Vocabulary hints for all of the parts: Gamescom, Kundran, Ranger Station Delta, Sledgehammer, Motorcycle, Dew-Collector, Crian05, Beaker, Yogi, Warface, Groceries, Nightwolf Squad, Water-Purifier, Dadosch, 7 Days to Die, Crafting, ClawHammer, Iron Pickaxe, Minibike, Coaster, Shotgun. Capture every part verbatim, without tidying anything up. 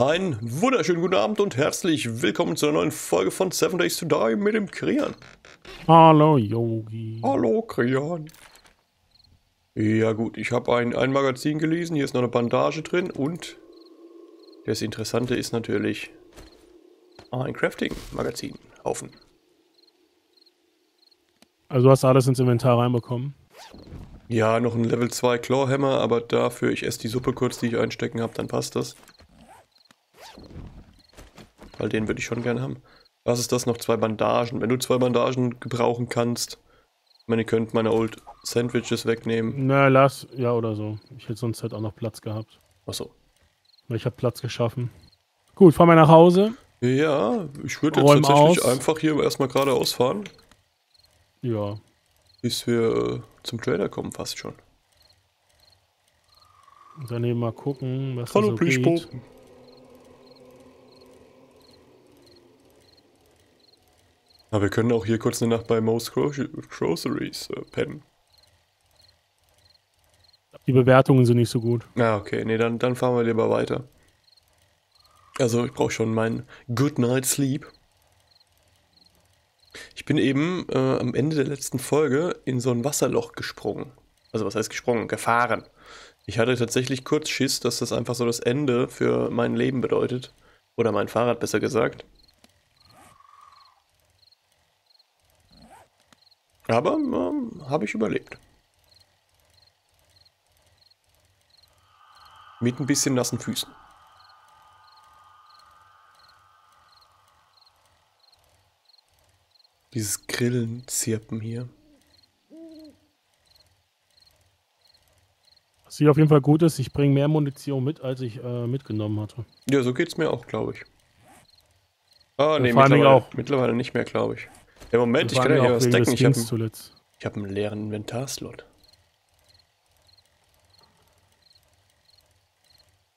Einen wunderschönen guten Abend und herzlich willkommen zu einer neuen Folge von seven days to die mit dem Crian. Hallo Yogi. Hallo Crian. Ja gut, ich habe ein, ein Magazin gelesen, hier ist noch eine Bandage drin und das Interessante ist natürlich ein Crafting-Magazin. Haufen. Also hast du alles ins Inventar reinbekommen? Ja, noch ein Level zwei ClawHammer, aber dafür, ich esse die Suppe kurz, die ich einstecken habe, dann passt das. Weil den würde ich schon gerne haben. Was ist das noch? Zwei Bandagen. Wenn du zwei Bandagen gebrauchen kannst, ich meine, ihr könnt meine Old Sandwiches wegnehmen. Na, lass. Ja, oder so. Ich hätte sonst halt auch noch Platz gehabt. Ach so. Weil ich habe Platz geschaffen. Gut, fahren wir nach Hause. Ja, ich würde jetzt tatsächlich einfach hier erstmal geradeaus fahren. Ja. Bis wir äh, zum Trailer kommen, fast schon. Und dann eben mal gucken, was da so geht. Aber wir können auch hier kurz eine Nacht bei Mo's Groceries äh, pennen. Die Bewertungen sind nicht so gut. Ah, okay. Nee, dann, dann fahren wir lieber weiter. Also ich brauche schon meinen Good Night Sleep. Ich bin eben äh, am Ende der letzten Folge in so ein Wasserloch gesprungen. Also was heißt gesprungen? Gefahren. Ich hatte tatsächlich kurz Schiss, dass das einfach so das Ende für mein Leben bedeutet. Oder mein Fahrrad besser gesagt. Aber ähm, habe ich überlebt. Mit ein bisschen nassen Füßen. Dieses Grillenzirpen hier. Was hier auf jeden Fall gut ist, ich bringe mehr Munition mit, als ich äh, mitgenommen hatte. Ja, so geht's mir auch, glaube ich. Ah, nee, mittlerweile, auch. mittlerweile nicht mehr, glaube ich. Ja, Moment, ich kann ja hier was decken. Ich habe hab einen leeren Inventarslot.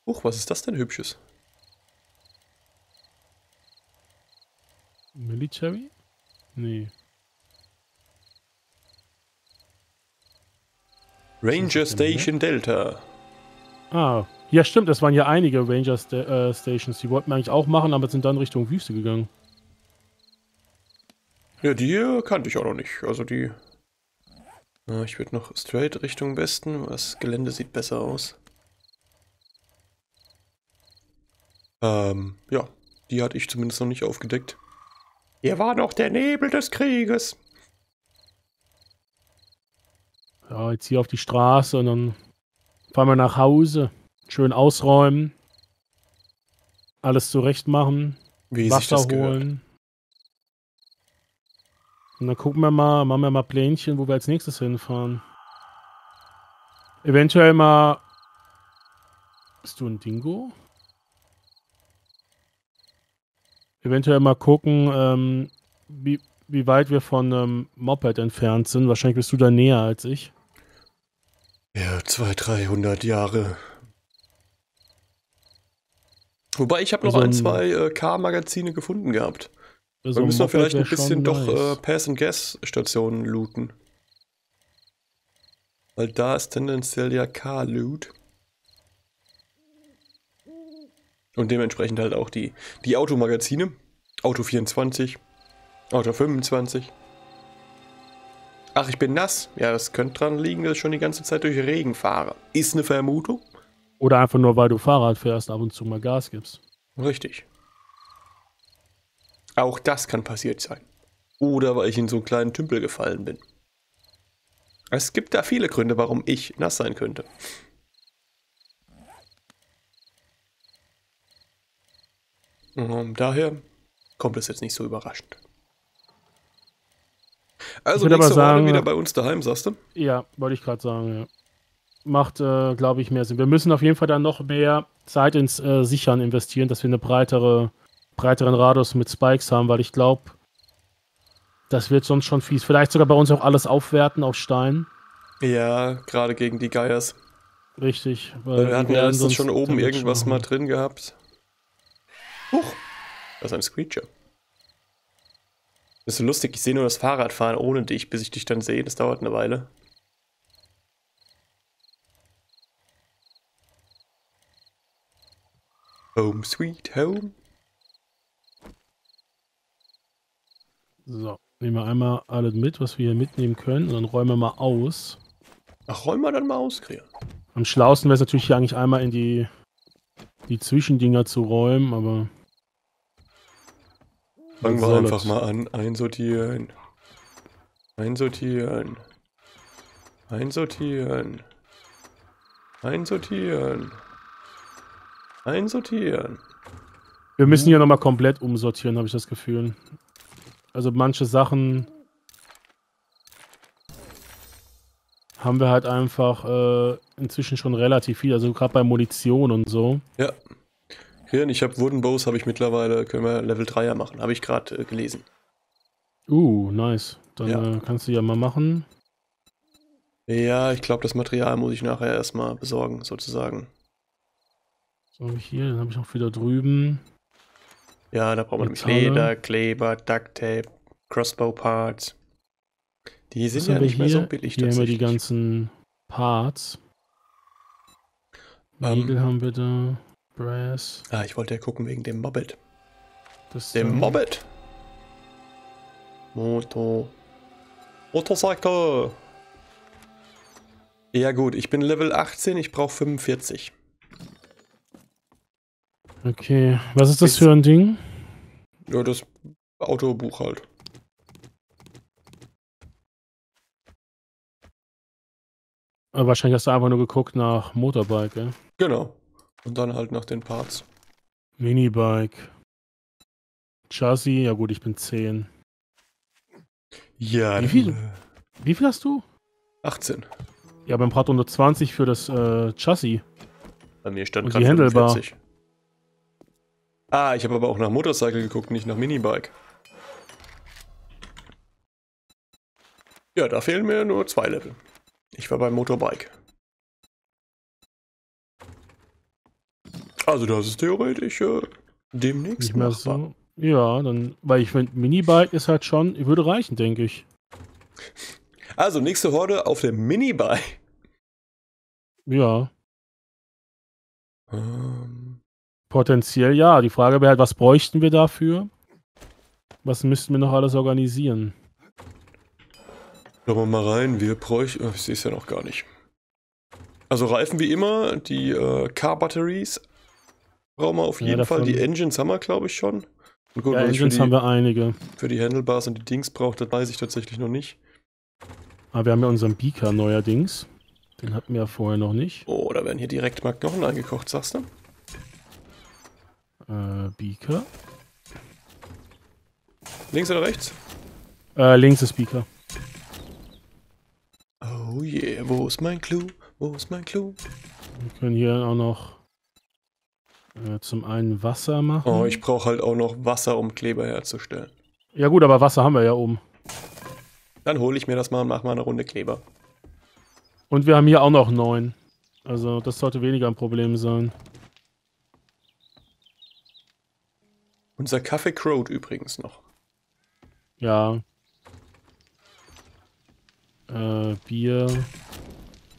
Huch, was ist das denn Hübsches? Military? Nee. Ranger Station Delta. Ah, ja stimmt, das waren ja einige Ranger Sta äh, Stations. Die wollten wir eigentlich auch machen, aber sind dann Richtung Wüste gegangen. Ja, die kannte ich auch noch nicht. Also die... Na, ich würde noch straight Richtung Westen. Das Gelände sieht besser aus. Ähm, ja. Die hatte ich zumindest noch nicht aufgedeckt. Hier war noch der Nebel des Krieges. Ja, jetzt hier auf die Straße und dann fahren wir nach Hause. Schön ausräumen. Alles zurecht machen. Wie Wasser sich das holen. Gehört. Und dann gucken wir mal, machen wir mal Plänchen, wo wir als nächstes hinfahren. Eventuell mal... Bist du ein Dingo? Eventuell mal gucken, ähm, wie, wie weit wir von einem Moped entfernt sind. Wahrscheinlich bist du da näher als ich. Ja, zweihundert, dreihundert Jahre. Wobei, ich habe noch also ein, zwei äh, K-Magazine gefunden gehabt. Also wir müssen doch vielleicht ein bisschen doch nice. äh, Pass-and-Gas-Stationen looten. Weil da ist tendenziell ja K-Loot. Und dementsprechend halt auch die, die Automagazine. Auto vierundzwanzig. Auto fünfundzwanzig. Ach, ich bin nass. Ja, das könnte dran liegen, dass ich schon die ganze Zeit durch Regen fahre. Ist eine Vermutung. Oder einfach nur, weil du Fahrrad fährst, ab und zu mal Gas gibst. Richtig. Auch das kann passiert sein. Oder weil ich in so einen kleinen Tümpel gefallen bin. Es gibt da viele Gründe, warum ich nass sein könnte. Um, daher kommt es jetzt nicht so überraschend. Also nächste Woche wieder bei uns daheim, sagst du? Ja, wollte ich gerade sagen, ja. Macht, äh, glaube ich, mehr Sinn. Wir müssen auf jeden Fall dann noch mehr Zeit ins äh, Sichern investieren, dass wir eine breitere, breiteren Radius mit Spikes haben, weil ich glaube, das wird sonst schon fies. Vielleicht sogar bei uns auch alles aufwerten auf Stein. Ja, gerade gegen die Geiers. Richtig. Weil wir hatten ja letztens schon oben irgendwas mal drin gehabt. Huch, das ist ein Screecher. Das ist so lustig, ich sehe nur das Fahrradfahren ohne dich, bis ich dich dann sehe. Das dauert eine Weile. Home sweet home. So, nehmen wir einmal alles mit, was wir hier mitnehmen können, und dann räumen wir mal aus. Ach, räumen wir dann mal aus, Crian. Am schlauesten wäre es natürlich hier eigentlich einmal in die, die Zwischendinger zu räumen, aber... Fangen wir einfach mal an, einsortieren. Einsortieren. Einsortieren. Einsortieren. Einsortieren. Wir müssen hier nochmal komplett umsortieren, habe ich das Gefühl. Also manche Sachen haben wir halt einfach äh, inzwischen schon relativ viel. Also gerade bei Munition und so. Ja. Hier, ich habe Wooden Bows, habe ich mittlerweile, können wir Level drei machen. Habe ich gerade äh, gelesen. Uh, nice. Dann ja. äh, kannst du ja mal machen. Ja, ich glaube, das Material muss ich nachher erstmal besorgen, sozusagen. So, hier, dann habe ich noch wieder drüben. Ja, da braucht man nämlich Leder, Kleber, Duct Tape, Crossbow Parts. Die sind ja nicht mehr so billig. Hier haben wir die ganzen Parts. Nägel haben wir da. Brass. Ah, ich wollte ja gucken wegen dem Mobbit. Dem Mobbit! Motor. Motorcycle! Ja gut, ich bin Level achtzehn, ich brauche fünfundvierzig. Okay, was ist das für ein Ding? Ja, das Autobuch halt. Aber wahrscheinlich hast du einfach nur geguckt nach Motorbike, ja? Genau. Und dann halt nach den Parts. Minibike. Chassis, ja gut, ich bin zehn. Ja, wie viel, wie viel hast du? achtzehn. Ja, beim Prat hundertzwanzig für das äh, Chassis. Bei mir stand gerade fünfundvierzig. Ah, ich habe aber auch nach Motorcycle geguckt, nicht nach Minibike. Ja, da fehlen mir nur zwei Level. Ich war beim Motorbike. Also das ist theoretisch äh, demnächst nicht mehr so. Ja, dann, weil ich finde, Minibike ist halt schon, würde reichen, denke ich. Also nächste Horde auf dem Minibike. Ja. Ähm. Potenziell ja. Die Frage wäre halt, was bräuchten wir dafür? Was müssten wir noch alles organisieren? Schauen wir mal rein. Wir bräuchten, ich sehe es ja noch gar nicht. Also Reifen wie immer, die äh, Car Batteries. Brauchen wir auf jeden ja, Fall. Die Engines haben wir, glaube ich, schon. Und gut, ja, Engines die, haben wir einige. Für die Handlebars und die Dings braucht, das weiß ich tatsächlich noch nicht. Aber wir haben ja unseren Beaker neuerdings. Den hatten wir ja vorher noch nicht. Oh, da werden hier direkt mal Knochen eingekocht, sagst du? Äh, Beaker. Links oder rechts? Äh, links ist Beaker. Oh yeah, wo ist mein Clou? Wo ist mein Clou? Wir können hier auch noch... Zum einen Wasser machen. Oh, ich brauche halt auch noch Wasser, um Kleber herzustellen. Ja gut, aber Wasser haben wir ja oben. Dann hole ich mir das mal und mache mal eine Runde Kleber. Und wir haben hier auch noch neun. Also das sollte weniger ein Problem sein. Unser Kaffee crowt übrigens noch. Ja. Äh, Bier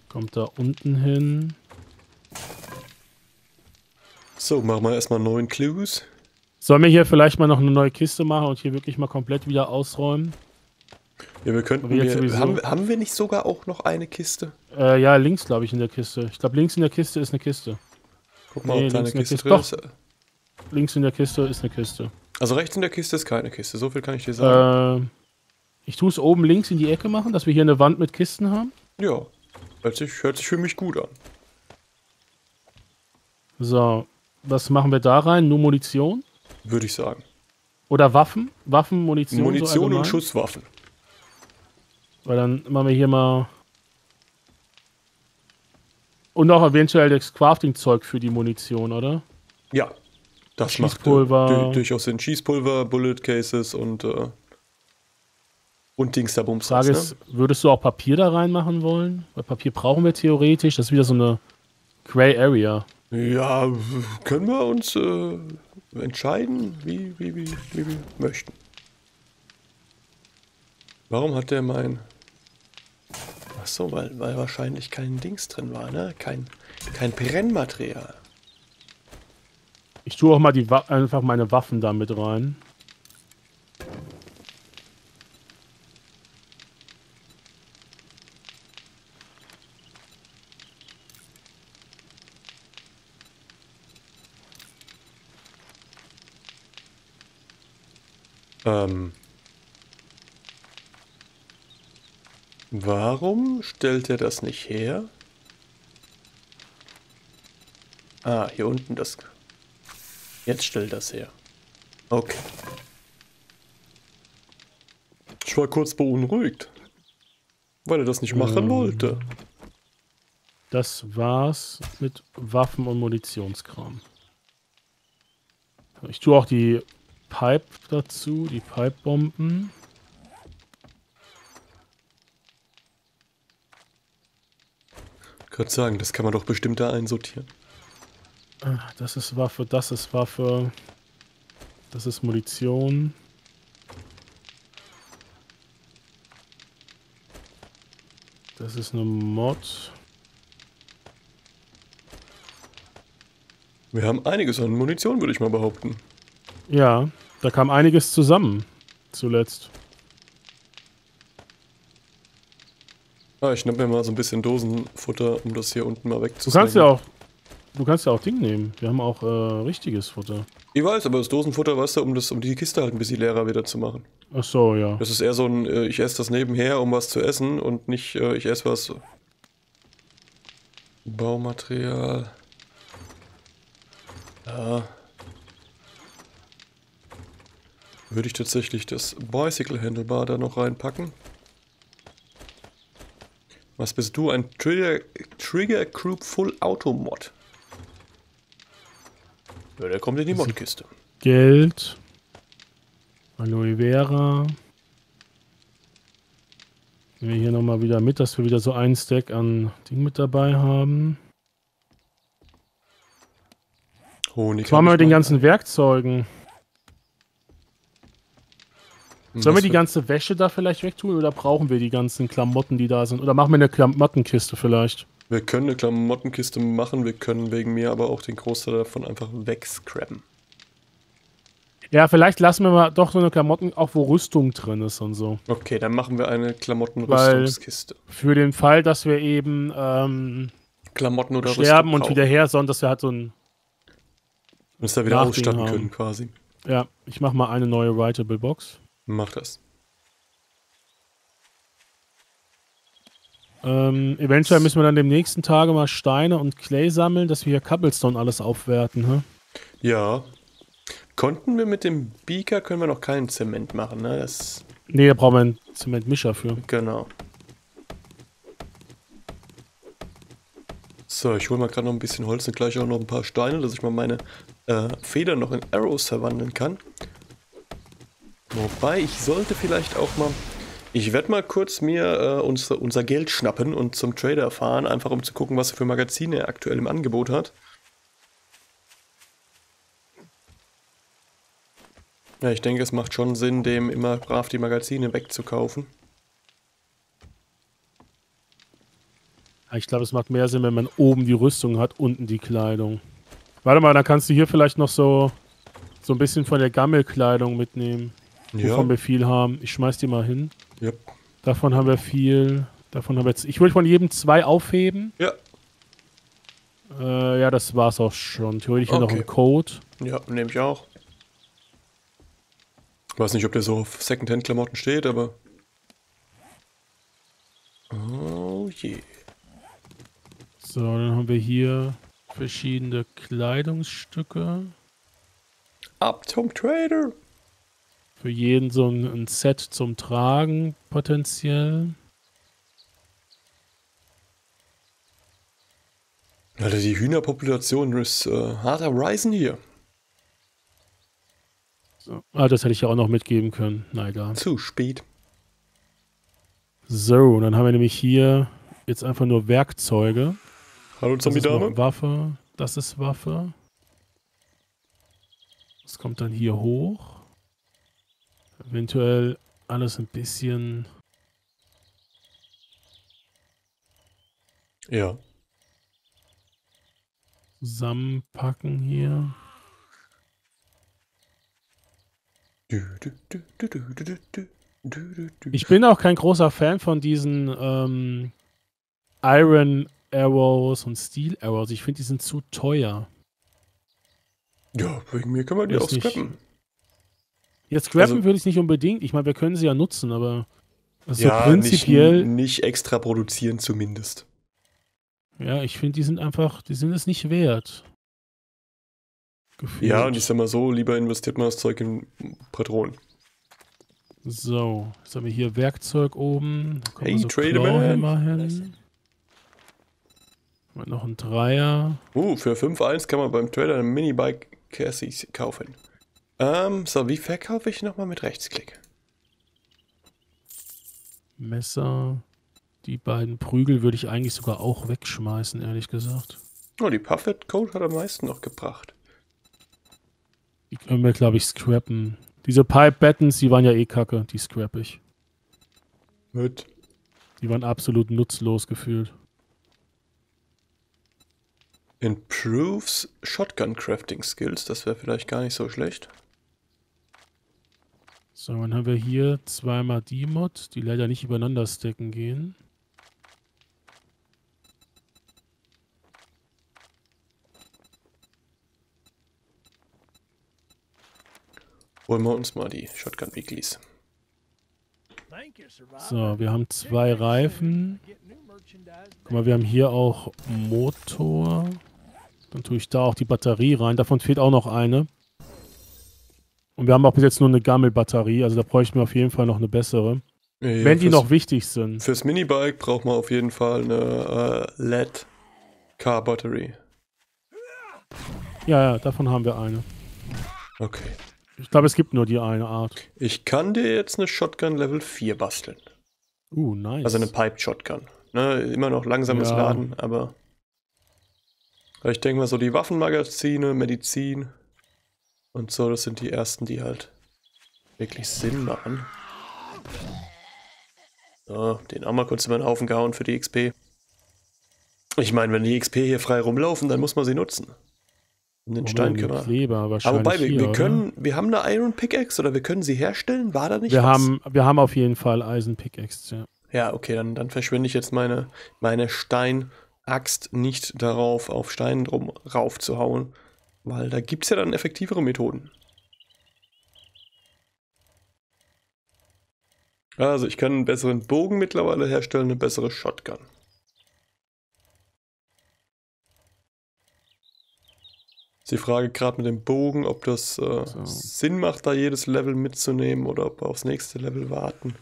kommt da unten hin. So, machen wir erstmal neuen Clues. Sollen wir hier vielleicht mal noch eine neue Kiste machen und hier wirklich mal komplett wieder ausräumen? Ja, wir könnten wir, wir haben, haben wir nicht sogar auch noch eine Kiste? Äh, ja, links glaube ich in der Kiste. Ich glaube, links in der Kiste ist eine Kiste. Guck mal, nee, ob da eine Kiste drin ist. Doch. Links in der Kiste ist eine Kiste. Also rechts in der Kiste ist keine Kiste, so viel kann ich dir sagen. Äh, ich tue es oben links in die Ecke machen, dass wir hier eine Wand mit Kisten haben. Ja, hört sich, hört sich für mich gut an. So. Was machen wir da rein? Nur Munition? Würde ich sagen. Oder Waffen? Waffen, Munition? Munition so und Schusswaffen. Weil dann machen wir hier mal... Und auch eventuell das Crafting-Zeug für die Munition, oder? Ja. Das Schießpulver. Macht äh, durchaus Sinn. Schießpulver, Bullet Cases und... Äh, und Dings da Bums. Frage ist, ne? Würdest du auch Papier da reinmachen wollen? Weil Papier brauchen wir theoretisch. Das ist wieder so eine Grey Area. Ja, können wir uns äh, entscheiden, wie, wie, wie, wie wir möchten. Warum hat der mein... Achso, weil, weil wahrscheinlich kein Dings drin war, ne? Kein, kein Brennmaterial. Ich tue auch mal die Wa- einfach meine Waffen damit rein. Ähm. Warum stellt er das nicht her? Ah, hier unten das. Jetzt stellt das her. Okay. Ich war kurz beunruhigt, weil er das nicht machen ähm, wollte. Das war's mit Waffen und Munitionskram. Ich tue auch die Pipe dazu, die Pipebomben. Ich kann sagen, das kann man doch bestimmt da einsortieren. Das ist Waffe, das ist Waffe. Das ist Munition. Das ist eine Mod. Wir haben einiges an Munition, würde ich mal behaupten. Ja, da kam einiges zusammen. Zuletzt. Ah, ich nehme mir mal so ein bisschen Dosenfutter, um das hier unten mal wegzunehmen. Du kannst ja auch... Du kannst ja auch Ding nehmen. Wir haben auch äh, richtiges Futter. Ich weiß, aber das Dosenfutter, weißt du, um, das, um die Kiste halt ein bisschen leerer wieder zu machen. Ach so, ja. Das ist eher so ein, äh, ich esse das nebenher, um was zu essen und nicht, äh, ich esse was. Baumaterial. Ja. Würde ich tatsächlich das Bicycle Handlebar da noch reinpacken. Was bist du? Ein Trigger, Trigger Group Full Auto Mod. Ja, der kommt in die Modkiste. Geld. Aloe Vera. Nehmen wir hier nochmal wieder mit, dass wir wieder so einen Stack an Ding mit dabei haben. Honig. Machen wir mit den ganzen Werkzeugen. Sollen wir die ganze Wäsche da vielleicht wegtun oder brauchen wir die ganzen Klamotten, die da sind? Oder machen wir eine Klamottenkiste vielleicht? Wir können eine Klamottenkiste machen, wir können wegen mir aber auch den Großteil davon einfach wegscrappen. Ja, vielleicht lassen wir mal doch so eine Klamotten, auch wo Rüstung drin ist und so. Okay, dann machen wir eine Klamottenrüstungskiste. Für den Fall, dass wir eben ähm, Klamotten oder sterben Rüstung und wieder her, sondern dass wir halt so ein... Und es da wieder aufstanden können quasi. Ja, ich mache mal eine neue Writable Box. Mach das. Ähm, eventuell müssen wir dann dem nächsten Tage mal Steine und Clay sammeln, dass wir hier Cobblestone alles aufwerten, hä? Ja. Konnten wir mit dem Beaker, können wir noch keinen Zement machen, ne? Das nee, da brauchen wir einen Zementmischer für. Genau. So, ich hole mal gerade noch ein bisschen Holz und gleich auch noch ein paar Steine, dass ich mal meine äh, Federn noch in Arrows verwandeln kann. Wobei, ich sollte vielleicht auch mal... Ich werde mal kurz mir äh, unser, unser Geld schnappen und zum Trader fahren, einfach um zu gucken, was für Magazine er aktuell im Angebot hat. Ja, ich denke, es macht schon Sinn, dem immer brav die Magazine wegzukaufen. Ich glaube, es macht mehr Sinn, wenn man oben die Rüstung hat, unten die Kleidung. Warte mal, dann kannst du hier vielleicht noch so, so ein bisschen von der Gammelkleidung mitnehmen. Wovon ja. wir viel haben. Ich schmeiß die mal hin. Ja. Davon haben wir viel. Davon haben wir jetzt. Ich würde von jedem zwei aufheben. Ja. Äh, ja, das war's auch schon. Theoretisch okay. Noch einen Code. Ja, nehme ich auch. Ich weiß nicht, ob der so auf Secondhand-Klamotten steht, aber. Oh je. So, dann haben wir hier verschiedene Kleidungsstücke. Ab zum Trader! Für jeden so ein, ein Set zum Tragen potenziell. Alter, die Hühnerpopulation ist äh, hart am Risen hier. So. Ah, das hätte ich ja auch noch mitgeben können. Na egal. Zu spät. So, dann haben wir nämlich hier jetzt einfach nur Werkzeuge. Hallo Zombie-Dame. Waffe, das ist Waffe. Das kommt dann hier hoch. Eventuell alles ein bisschen... Ja. Zusammenpacken hier. Ich bin auch kein großer Fan von diesen ähm, Iron Arrows und Steel Arrows. Ich finde, die sind zu teuer. Ja, wegen mir kann man die auch scrappen. Jetzt scrappen also, würde ich nicht unbedingt. Ich meine, wir können sie ja nutzen, aber also ja, prinzipiell nicht, nicht extra produzieren zumindest. Ja, ich finde, die sind einfach, die sind es nicht wert. Gefühlt. Ja, und ich sag mal so, lieber investiert man das Zeug in Patronen. So, jetzt haben wir hier Werkzeug oben. Da kommt hey, so ClawHammer hin. Haben wir noch einen Dreier. Uh, für fünf Komma eins kann man beim Trader einen Minibike Cassis kaufen. Ähm, so, wie verkaufe ich nochmal mit Rechtsklick? Messer. Die beiden Prügel würde ich eigentlich sogar auch wegschmeißen, ehrlich gesagt. Oh, die Puffet Coat hat am meisten noch gebracht. Die können wir, glaube ich, scrappen. Diese Pipe Battens, die waren ja eh kacke, die scrap ich. Mit. Die waren absolut nutzlos gefühlt. Improves Shotgun Crafting Skills, das wäre vielleicht gar nicht so schlecht. So, dann haben wir hier zweimal die Mod, die leider nicht übereinander stacken gehen. Holen wir uns mal die Shotgun Weeklies. So, wir haben zwei Reifen. Guck mal, wir haben hier auch Motor. Dann tue ich da auch die Batterie rein. Davon fehlt auch noch eine. Und wir haben auch bis jetzt nur eine Gammel-Batterie. Also da bräuchten wir auf jeden Fall noch eine bessere. Ja, wenn fürs, die noch wichtig sind. Fürs Minibike braucht man auf jeden Fall eine äh, L E D-Car-Batterie. Ja, ja, davon haben wir eine. Okay. Ich glaube, es gibt nur die eine Art. Ich kann dir jetzt eine Shotgun Level vier basteln. Uh, nice. Also eine Pipe-Shotgun. Ne, immer noch langsames ja. Laden, aber... Ich denke mal so die Waffenmagazine, Medizin und so, das sind die ersten, die halt wirklich Sinn machen. So, den auch mal kurz über den Haufen gehauen für die X P. Ich meine, wenn die X P hier frei rumlaufen, dann muss man sie nutzen. Um den oh, Stein kümmern. Aber wobei, wir, hier, wir können, oder? wir haben eine Iron Pickaxe oder wir können sie herstellen, war da nicht wir was? Haben, wir haben auf jeden Fall Eisen Pickaxe, ja. Ja, okay, dann, dann verschwende ich jetzt meine, meine Stein-Axt nicht darauf, auf Stein drum rauf zu hauen, weil da gibt es ja dann effektivere Methoden. Also ich kann einen besseren Bogen mittlerweile herstellen, eine bessere Shotgun. Ist die Frage gerade mit dem Bogen, ob das äh, so. Sinn macht, da jedes Level mitzunehmen oder ob wir aufs nächste Level warten.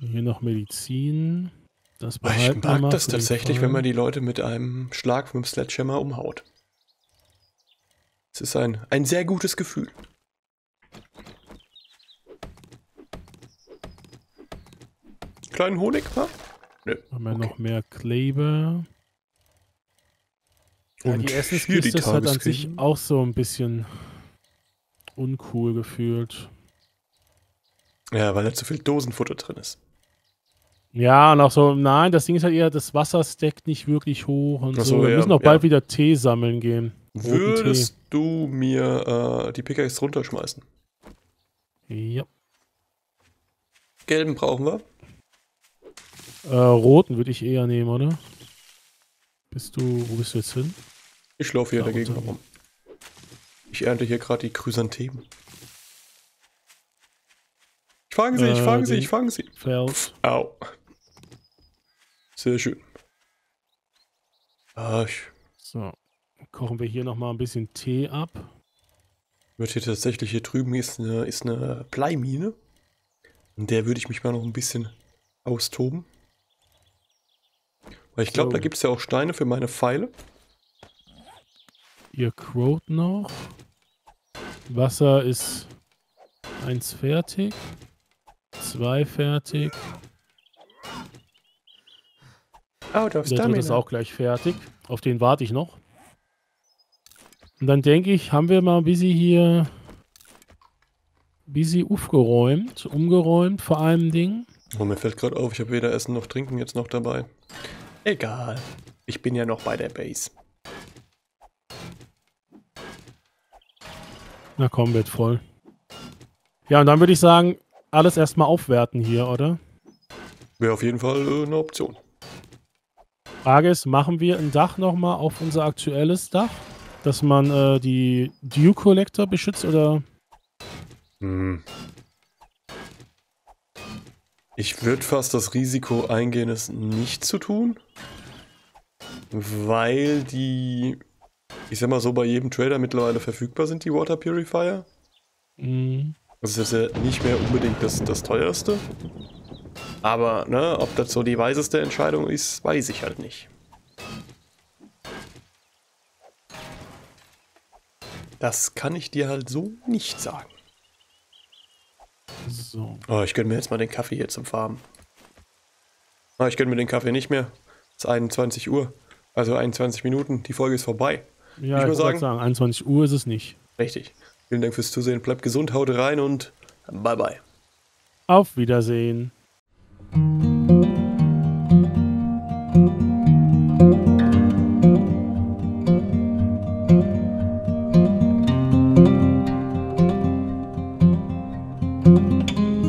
Hier noch Medizin. Das ich mag das tatsächlich, wenn man die Leute mit einem Schlag vom Sledgehammer umhaut. Es ist ein, ein sehr gutes Gefühl. Kleinen Honig, ne? Nö. Haben wir okay. noch mehr Kleber. Ja, und die Essenskiste ist halt an sich auch so ein bisschen uncool gefühlt. Ja, weil da zu viel Dosenfutter drin ist. Ja, und auch so, nein, das Ding ist halt eher, das Wasser steckt nicht wirklich hoch und so. so. Wir ja, müssen auch ja. bald wieder Tee sammeln gehen. Würdest Tee. du mir äh, die Pickaxe runterschmeißen? Ja. Gelben brauchen wir. Äh, roten würde ich eher nehmen, oder? Bist du, wo bist du jetzt hin? Ich laufe hier da dagegen rum. Ich ernte hier gerade die Chrysanthemen. Ich fange sie, ich fange äh, sie, ich fange sie. Fels. Au. Sehr schön. Ah, ich. So, kochen wir hier nochmal ein bisschen Tee ab. Wird hier tatsächlich, hier drüben ist eine, ist eine Bleimine. In der würde ich mich mal noch ein bisschen austoben. Weil ich glaube, so. da gibt es ja auch Steine für meine Pfeile. Ihr Quote noch. Wasser ist eins fertig. zwei fertig. Oh, der dritte ist auch gleich fertig. Auf den warte ich noch. Und dann denke ich, haben wir mal ein bisschen hier ein bisschen aufgeräumt, umgeräumt vor allem Ding. Oh, mir fällt gerade auf, ich habe weder Essen noch Trinken jetzt noch dabei. Egal. Ich bin ja noch bei der Base. Na komm, wird voll. Ja, und dann würde ich sagen, alles erstmal aufwerten hier, oder? Wäre auf jeden Fall äh, eine Option. Frage ist, machen wir ein Dach nochmal auf unser aktuelles Dach? Dass man äh, die Dew-Collector beschützt, oder? Hm. Ich würde fast das Risiko eingehen, es nicht zu tun. Weil die, ich sag mal so, bei jedem Trader mittlerweile verfügbar sind, die Water-Purifier. Mhm. Das ist ja nicht mehr unbedingt das, das teuerste. Aber, ne, ob das so die weiseste Entscheidung ist, weiß ich halt nicht. Das kann ich dir halt so nicht sagen. So. Oh, ich gönne mir jetzt mal den Kaffee hier zum Farben. Oh, ich gönne mir den Kaffee nicht mehr. Es ist einundzwanzig Uhr. Also einundzwanzig Minuten. Die Folge ist vorbei. Ja, ich, ich muss sagen, sagen, einundzwanzig Uhr ist es nicht. Richtig. Vielen Dank fürs Zusehen. Bleibt gesund, haut rein und bye bye. Auf Wiedersehen. Thank you.